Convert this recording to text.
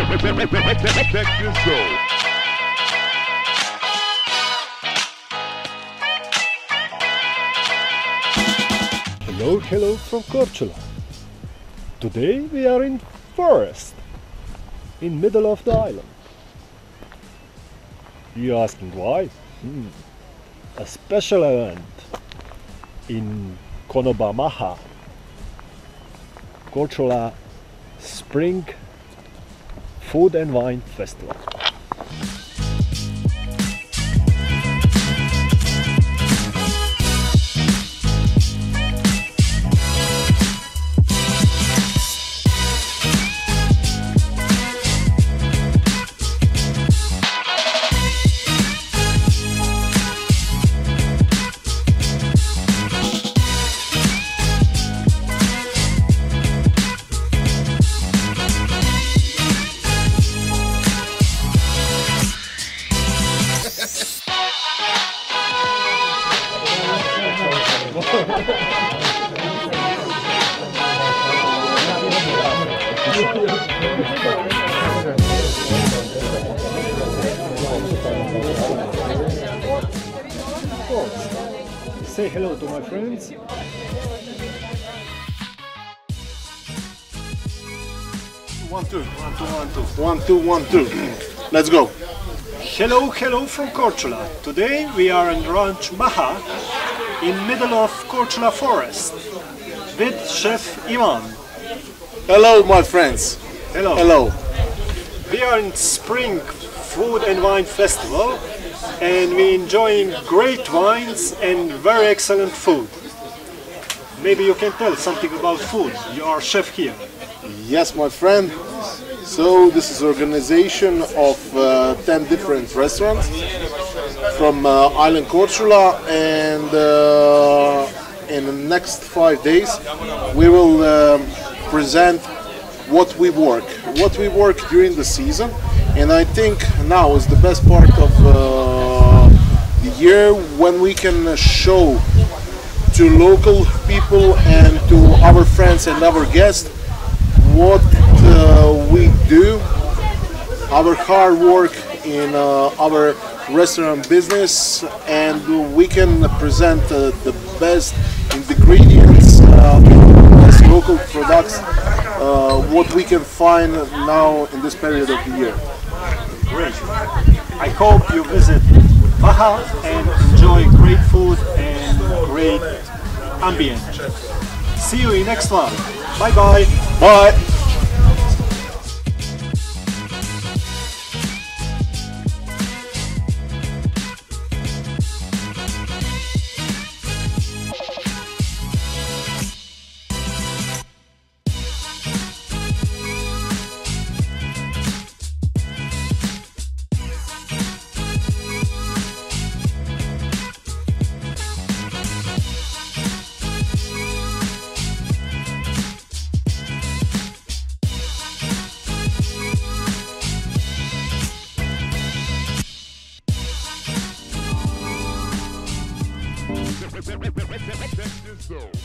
Check this out. Hello from Korčula. Today we are in forest, in middle of the island. You asking why? A special event in Konoba Maha, Korčula Spring Food and Wine Festival. Say hello to my friends. One, two. Let's go. Hello from Korčula. Today we are in Ranch Maha, in middle of Korčula forest, with Chef Ivan. Hello, my friends. Hello. We are in Spring Food and Wine Festival, and we enjoying great wines and very excellent food. Maybe you can tell something about food. You are chef here. Yes, my friend. So this is organization of 10 different restaurants from island Korčula, and in the next 5 days we will present what we work during the season. And I think now is the best part of the year, when we can show to local people and to our friends and our guests what we do, our hard work in our restaurant business, and we can present the best ingredients, best local products, what we can find now in this period of the year. Great. I hope you visit Maha and enjoy great food and great ambience. See you in next one. Bye-bye. Bye. Check this out.